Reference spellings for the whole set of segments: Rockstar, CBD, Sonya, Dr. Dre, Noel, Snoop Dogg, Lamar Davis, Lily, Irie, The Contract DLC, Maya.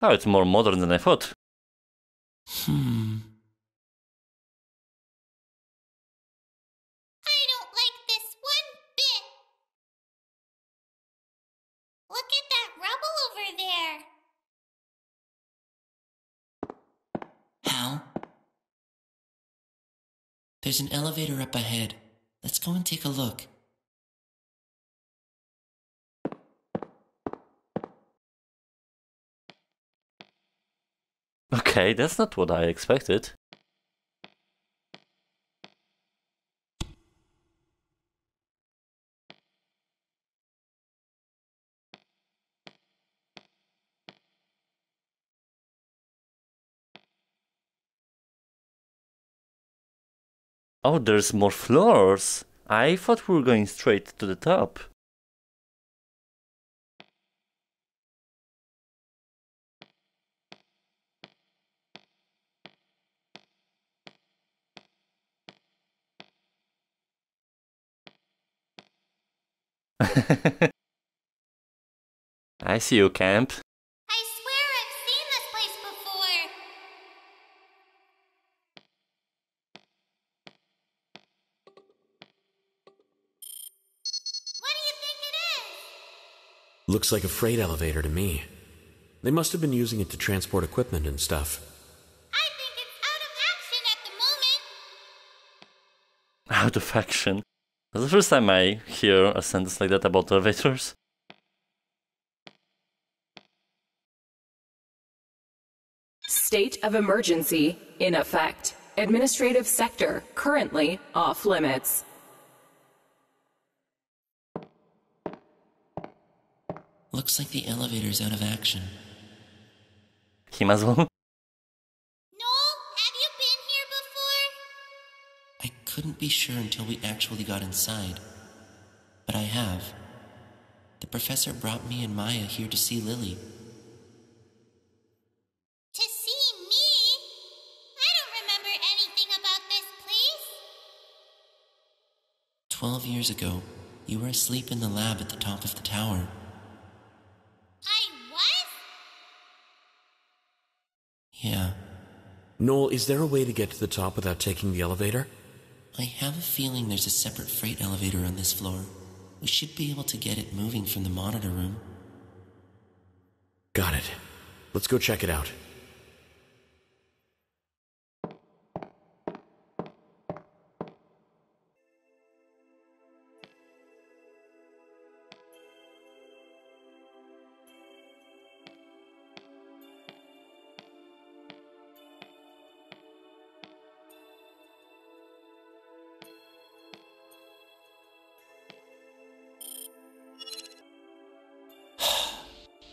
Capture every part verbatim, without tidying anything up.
Oh, it's more modern than I thought. Hmm. I don't like this one bit. Look at that rubble over there. How? There's an elevator up ahead. Let's go and take a look. Okay, that's not what I expected. Oh, there's more floors. I thought we were going straight to the top. I see you, Camp. I swear I've seen this place before. What do you think it is? Looks like a freight elevator to me. They must have been using it to transport equipment and stuff. I think it's out of action at the moment. Out of action? That's the first time I hear a sentence like that about elevators. State of emergency in effect. Administrative sector currently off limits. Looks like the elevator's out of action. He must well. Noel, have you been here before? I couldn't be sure until we actually got inside, but I have. The professor brought me and Maya here to see Lily. To see me? I don't remember anything about this place. Twelve years ago, you were asleep in the lab at the top of the tower. I was? Yeah. Noel, is there a way to get to the top without taking the elevator? I have a feeling there's a separate freight elevator on this floor. We should be able to get it moving from the monitor room. Got it. Let's go check it out.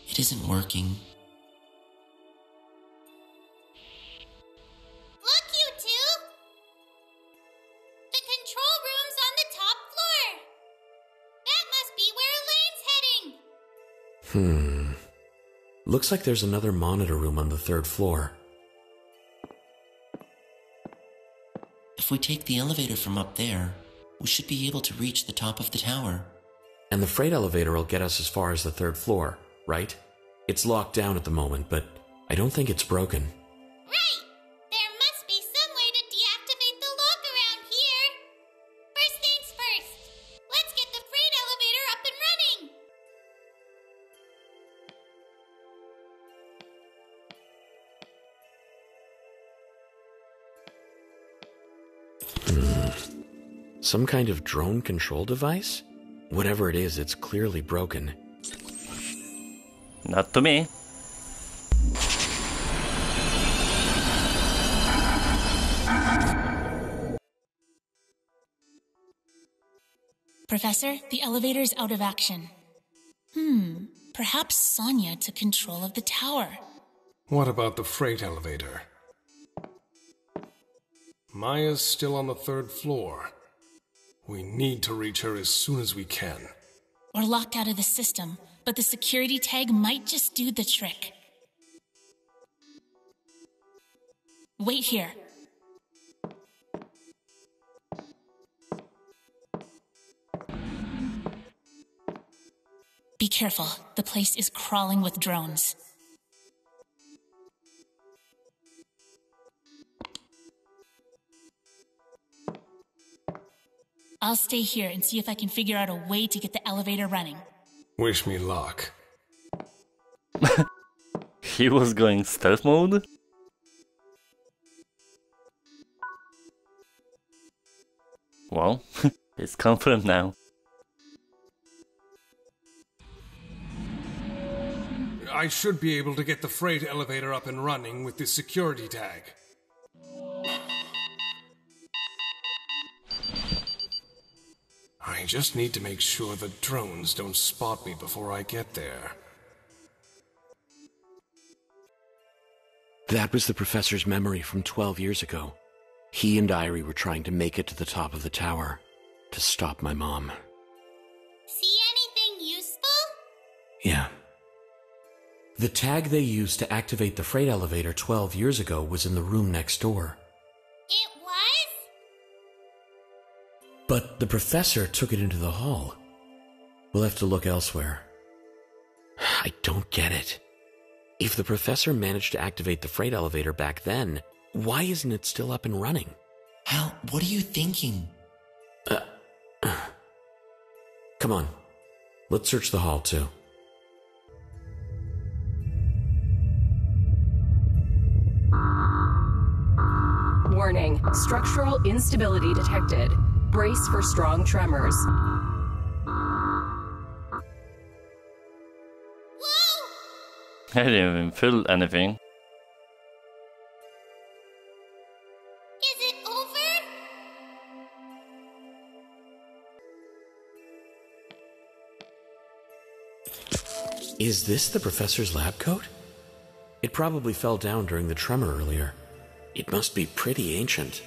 It isn't working. Look, you two! The control room's on the top floor! That must be where Elaine's heading! Hmm. Looks like there's another monitor room on the third floor. If we take the elevator from up there, we should be able to reach the top of the tower. And the freight elevator will get us as far as the third floor, right? It's locked down at the moment, but I don't think it's broken. Right! There must be some way to deactivate the lock around here! First things first! Let's get the freight elevator up and running! Hmm. Some kind of drone control device? Whatever it is, it's clearly broken. Not to me. Professor, the elevator's out of action. Hmm, perhaps Sonya took control of the tower. What about the freight elevator? Maya's still on the third floor. We need to reach her as soon as we can. We're locked out of the system, but the security tag might just do the trick. Wait here. Be careful. The place is crawling with drones. I'll stay here and see if I can figure out a way to get the elevator running. Wish me luck. He was going stealth mode? Well, it's confident now. I should be able to get the freight elevator up and running with this security tag. I just need to make sure the drones don't spot me before I get there. That was the professor's memory from twelve years ago. He and Irie were trying to make it to the top of the tower to stop my mom. See anything useful? Yeah. The tag they used to activate the freight elevator twelve years ago was in the room next door. It was? But the professor took it into the hall. We'll have to look elsewhere. I don't get it. If the professor managed to activate the freight elevator back then, why isn't it still up and running? Hal, what are you thinking? Uh, uh. Come on. Let's search the hall, too. Warning. Structural instability detected. Brace for strong tremors. I didn't even feel anything. Is it over? Is this the professor's lab coat? It probably fell down during the tremor earlier. It must be pretty ancient.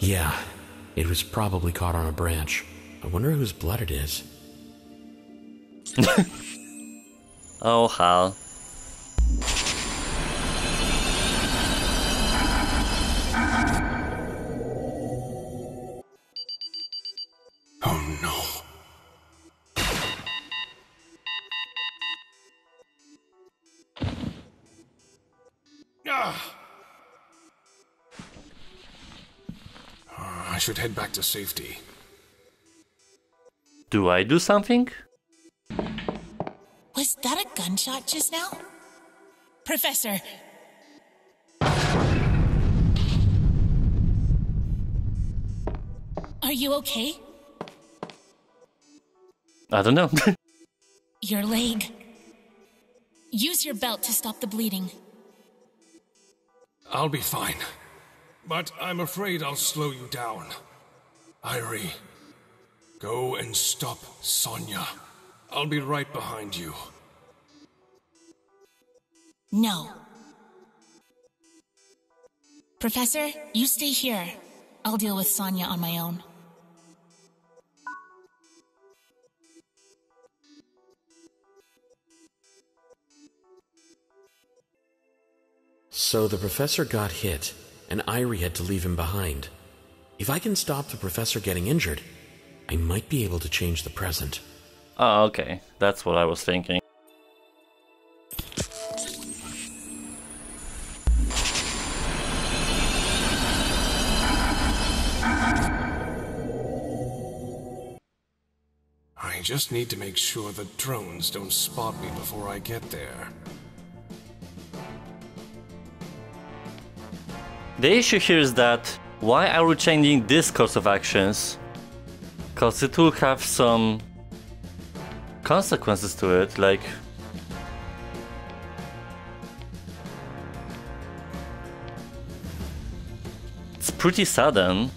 Yeah, it was probably caught on a branch. I wonder whose blood it is. Oh, Hal. Oh, no. Ah! I should head back to safety. Do I do something? Was that a gunshot just now? Professor! Are you okay? I don't know. Your leg. Use your belt to stop the bleeding. I'll be fine. But I'm afraid I'll slow you down. Irie, go and stop Sonya. I'll be right behind you. No. Professor, you stay here. I'll deal with Sonya on my own. So the professor got hit. And Irie had to leave him behind. If I can stop the professor getting injured, I might be able to change the present. Oh, okay. That's what I was thinking. I just need to make sure the drones don't spot me before I get there. The issue here is that, why are we changing this course of actions? Because it will have some consequences to it, like... It's pretty sudden.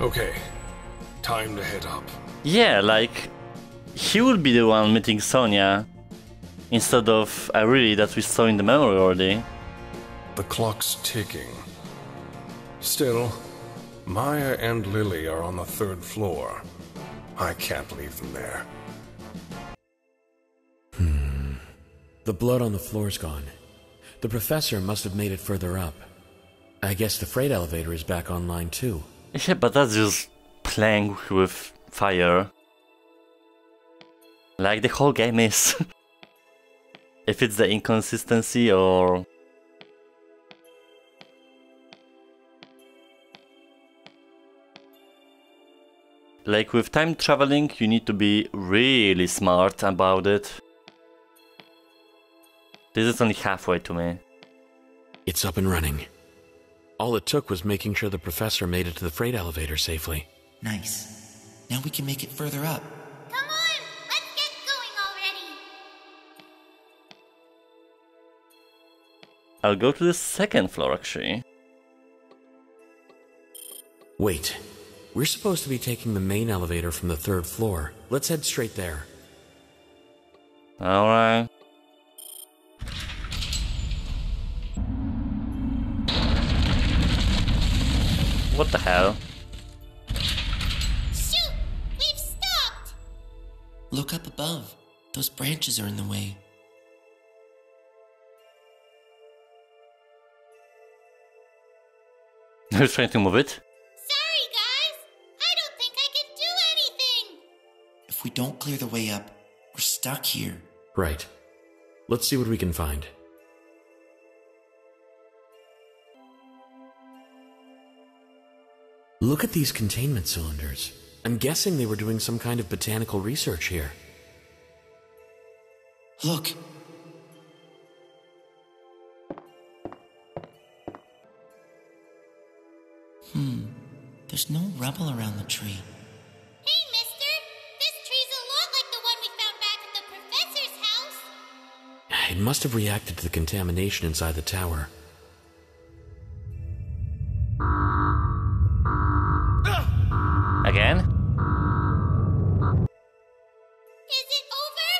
Okay, time to head up. Yeah, like, he will be the one meeting Sonya instead of Irie that we saw in the memory already. The clock's ticking. Still, Maya and Lily are on the third floor. I can't leave them there. Hmm. The blood on the floor's gone. The professor must have made it further up. I guess the freight elevator is back online too. Yeah, but that's just playing with fire. Like the whole game is. If it's the inconsistency or... Like with time traveling, you need to be really smart about it. This is only halfway to me. It's up and running. All it took was making sure the professor made it to the freight elevator safely. Nice. Now we can make it further up. Come on! Let's get going already! I'll go to the second floor, actually. Wait. We're supposed to be taking the main elevator from the third floor. Let's head straight there. Alright. What the hell? Shoot! We've stopped! Look up above. Those branches are in the way. They're trying to move it? If we don't clear the way up, we're stuck here. Right. Let's see what we can find. Look at these containment cylinders. I'm guessing they were doing some kind of botanical research here. Look. Hmm. There's no rubble around the tree. It must have reacted to the contamination inside the tower. Again? Is it over?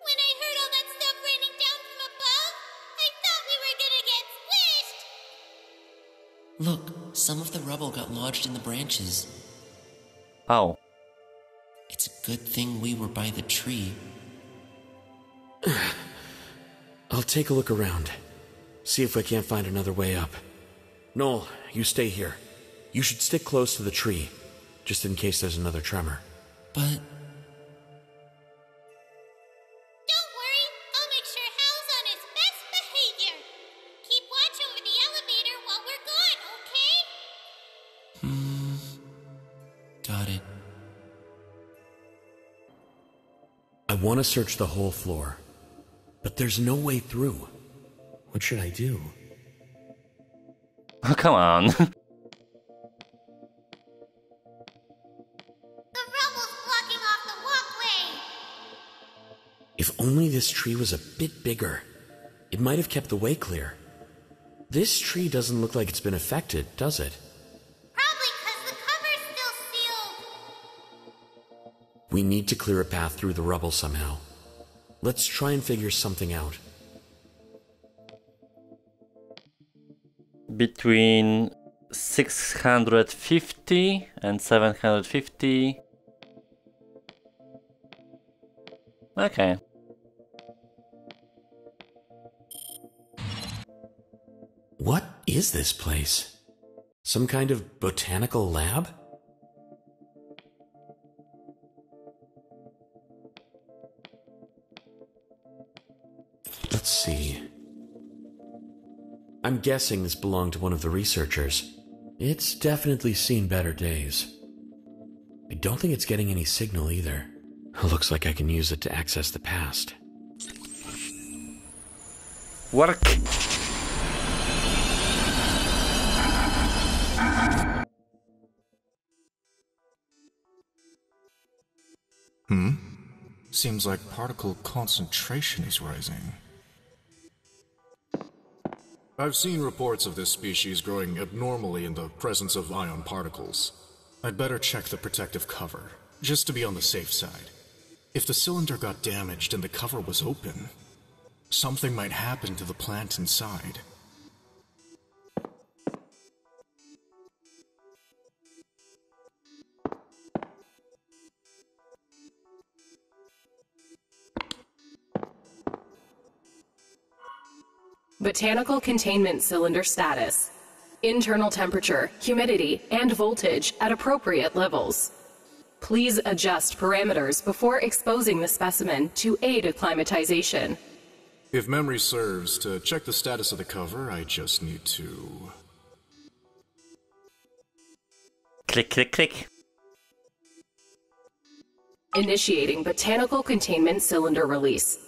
When I heard all that stuff raining down from above, I thought we were gonna get squished! Look, some of the rubble got lodged in the branches. Oh. It's a good thing we were by the tree. I'll take a look around. See if I can't find another way up. Noel, you stay here. You should stick close to the tree, just in case there's another tremor. But... Don't worry, I'll make sure Hal's on his best behavior. Keep watch over the elevator while we're gone, okay? Hmm... Got it. I want to search the whole floor. But there's no way through. What should I do? Oh, come on. The rubble's blocking off the walkway! If only this tree was a bit bigger. It might have kept the way clear. This tree doesn't look like it's been affected, does it? Probably because the cover's still sealed. We need to clear a path through the rubble somehow. Let's try and figure something out. Between six hundred fifty and seven hundred fifty. Okay. What is this place? Some kind of botanical lab? Let's see. I'm guessing this belonged to one of the researchers. It's definitely seen better days. I don't think it's getting any signal either. Looks like I can use it to access the past. Work! Hmm? Seems like particle concentration is rising. I've seen reports of this species growing abnormally in the presence of ion particles. I'd better check the protective cover, just to be on the safe side. If the cylinder got damaged and the cover was open, something might happen to the plant inside. Botanical containment cylinder status. Internal temperature, humidity, and voltage at appropriate levels. Please adjust parameters before exposing the specimen to aid acclimatization. If memory serves, to check the status of the cover, I just need to... Click, click, click. Initiating botanical containment cylinder release.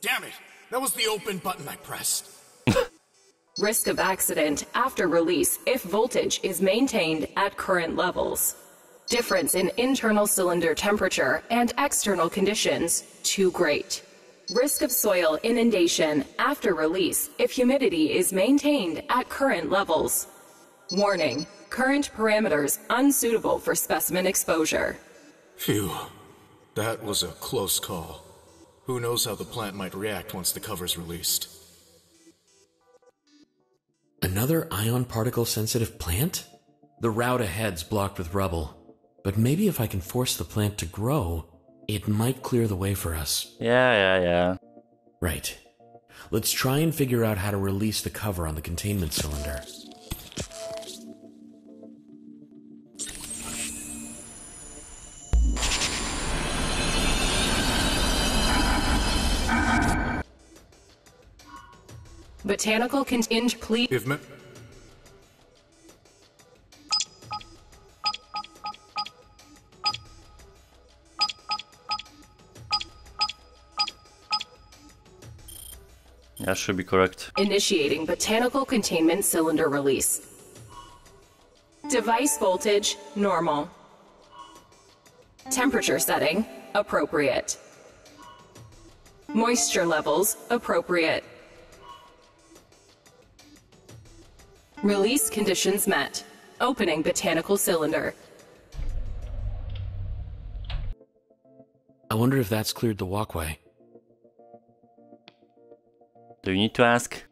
Damn it! That was the open button I pressed. Risk of accident after release if voltage is maintained at current levels. Difference in internal cylinder temperature and external conditions too great. Risk of soil inundation after release if humidity is maintained at current levels. Warning, current parameters unsuitable for specimen exposure. Phew, that was a close call. Who knows how the plant might react once the cover's released. Another ion particle sensitive plant? The route ahead's blocked with rubble, but maybe if I can force the plant to grow, it might clear the way for us. Yeah, yeah, yeah. Right. Let's try and figure out how to release the cover on the containment cylinder. Botanical contingent, please. If me That should be correct. Initiating botanical containment cylinder release. Device voltage, normal. Temperature setting, appropriate. Moisture levels, appropriate. Release conditions met. Opening botanical cylinder. I wonder if that's cleared the walkway. Do you need to ask?